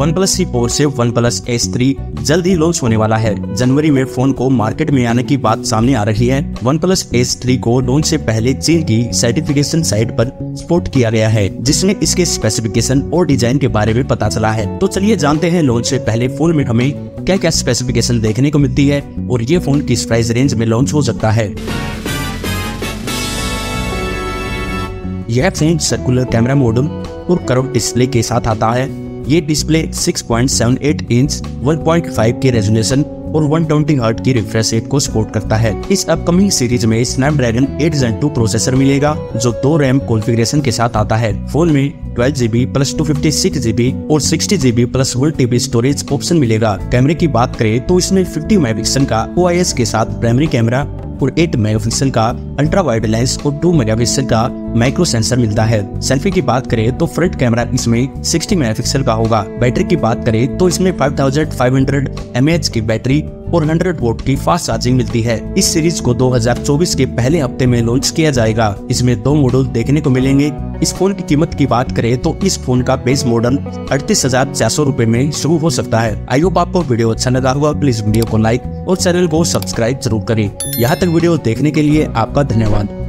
OnePlus C4 से OnePlus Ace 3 जल्द ही launch होने वाला है। जनवरी में फोन को मार्केट में आने की बात सामने आ रही है। OnePlus Ace 3 को लॉन्च से पहले चीन की सर्टिफिकेशन साइट पर स्पॉट किया गया है, जिसमें इसके स्पेसिफिकेशन और डिजाइन के बारे में पता चला है। तो चलिए जानते हैं लॉन्च से पहले फोन में हमें क्या क्या स्पेसिफिकेशन देखने को मिलती है और ये फोन किस प्राइस रेंज में लॉन्च हो सकता है। यह फोन सर्कुलर कैमरा मॉडल और कर्व डिस्प्ले के साथ आता है। ये डिस्प्ले 6.78 इंच 1.5 के रेजोल्यूशन और 120 हर्ट्ज की रिफ्रेश रेट को सपोर्ट करता है। इस अपकमिंग सीरीज में स्नैपड्रैगन 8 Gen 2 प्रोसेसर मिलेगा, जो 2 रैम कॉन्फ़िगरेशन के साथ आता है। फोन में 12GB प्लस 256GB और 60GB plus 1TB storage option मिलेगा। कैमरे की बात करें तो इसमें 50 मेगापिक्सल का OIS के साथ प्राइमरी कैमरा और 8 मेगापिक्सल का अल्ट्रा वाइड लेंस और 2 मेगापिक्सल का माइक्रो सेंसर मिलता है। सेल्फी की बात करें तो फ्रंट कैमरा इसमें 60 मेगापिक्सल का होगा। बैटरी की बात करें तो इसमें 5500 mAh की बैटरी और 100 वोट की फास्ट चार्जिंग मिलती है। इस सीरीज को 2024 के पहले हफ्ते में लॉन्च किया जाएगा। इसमें 2 मॉडल देखने को मिलेंगे। इस फोन की कीमत की बात करें तो इस फोन का बेस मॉडल 38,400 रुपए में शुरू हो सकता है। आई होप आपको वीडियो अच्छा लगा हुआ। प्लीज वीडियो को लाइक और चैनल को सब्सक्राइब जरूर करें। यहाँ तक वीडियो देखने के लिए आपका धन्यवाद।